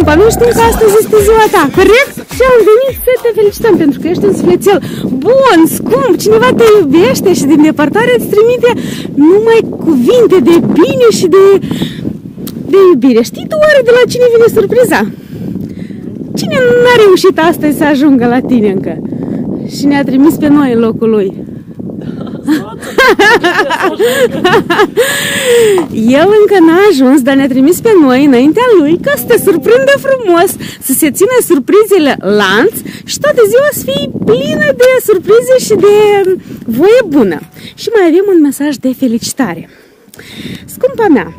sâmbătă, noi știm că astăzi este ziua ta, corect? Și am venit să te felicităm pentru că ești un sufletel bun, scump, cineva te iubește și din depărtare îți trimite numai cuvinte de bine și de iubire. Știi tu oare de la cine vine surpriza? Cine n-a reușit astăzi să ajungă la tine încă? Și ne-a trimis pe noi în locul lui. El încă n-a ajuns, dar ne-a trimis pe noi înaintea lui ca să te surprindă frumos, să se țină surprizele lanț și toată ziua să fii plină de surprize și de voie bună. Și mai avem un mesaj de felicitare. Scumpa mea,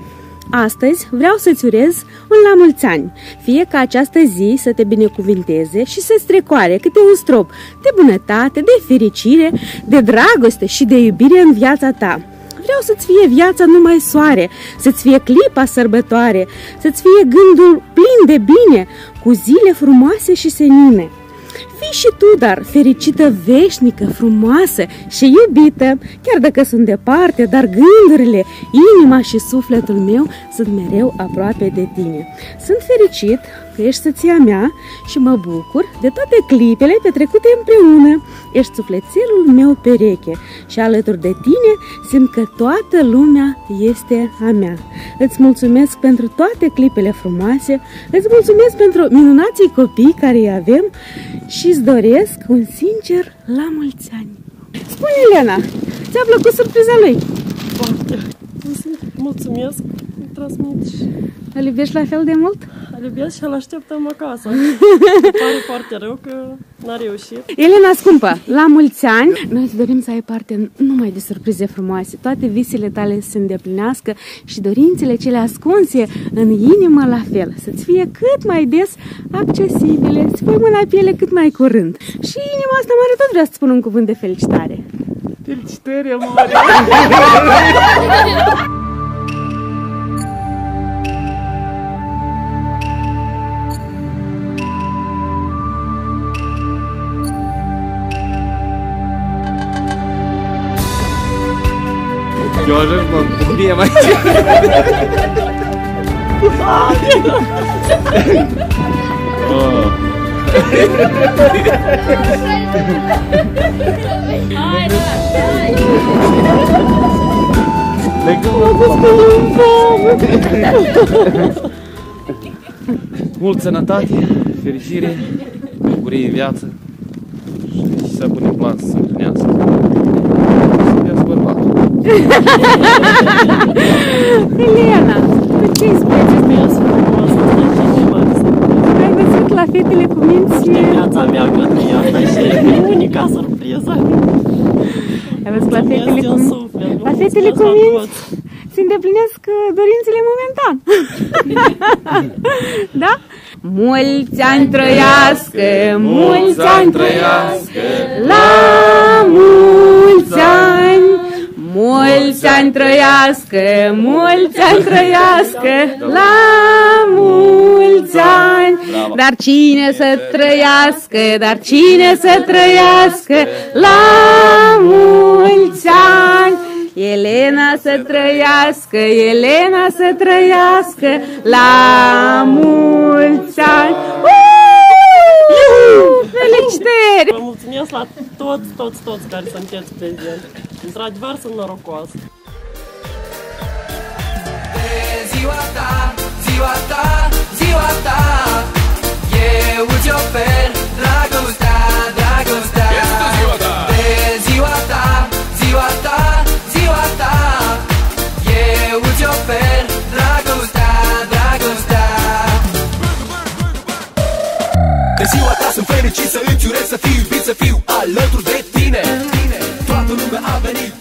astăzi vreau să-ți urez un la mulți ani. Fie ca această zi să te binecuvinteze și să-ți strecoare câte un strop de bunătate, de fericire, de dragoste și de iubire în viața ta. Vreau să-ți fie viața numai soare, să-ți fie clipa sărbătoare, să-ți fie gândul plin de bine, cu zile frumoase și senine. Fii și tu, dar fericită, veșnică, frumoasă și iubită, chiar dacă sunt departe, dar gândurile, inima și sufletul meu sunt mereu aproape de tine. Sunt fericit că ești soția mea și mă bucur de toate clipele petrecute împreună. Ești sufletelul meu pereche și alături de tine simt că toată lumea este a mea. Îți mulțumesc pentru toate clipele frumoase, îți mulțumesc pentru minunații copii care îi avem și îți doresc un sincer la mulți ani. Spune, Elena, ți-a plăcut surpriza lui? Foarte. Mulțumesc, îmi transmit și... Îl iubești la fel de mult? Îl iubesc și îl așteptăm acasă. Îmi pare foarte rău că n-a reușit. Elena scumpă, la mulți ani! Noi îți dorim să ai parte numai de surprize frumoase. Toate visele tale să se îndeplinească și dorințele cele ascunse în inimă la fel. Să-ți fie cât mai des accesibile, să-ți pui mâna pe ele cât mai curând. Și inima asta mare tot vrea să-ți spun un cuvânt de felicitare. Felicitări, mare! Eu ajung mă bucurie mai mult sănătate, fericire, bucurie în viață și să punem plan să se împlinească. Elena, tu ce-i spui acestui răspuns? Ai văzut la fetele cu minți? De viața mea, Clătria, asta e unica surpriză. Ai văzut la fetele cu minți? La fetele cu minți se îndeplinesc dorințele momentan. Da? Mulți ani trăiască, mulți ani trăiască, la mulți ani. Mulți ani trăiască, mulți ani trăiască, la mulți ani. Dar cine să trăiască, dar cine să trăiască, la mulți ani. Elena să trăiască, Elena să trăiască, la mulți ani. Felicitări! Vă mulțumesc la toți care sunteți prezenți. Într-adevăr sunt norocoasă. Ziua ta, ziua ta, ziua ta, eu îți ofer dragostea, dragostea. Este ziua ta. Ziua ta, ziua ta, ziua ta, eu îți ofer dragostea, dragostea. De ziua ta sunt fericit să îți urez, să fiu iubit, să fiu alături de tine. Toată lumea a venit.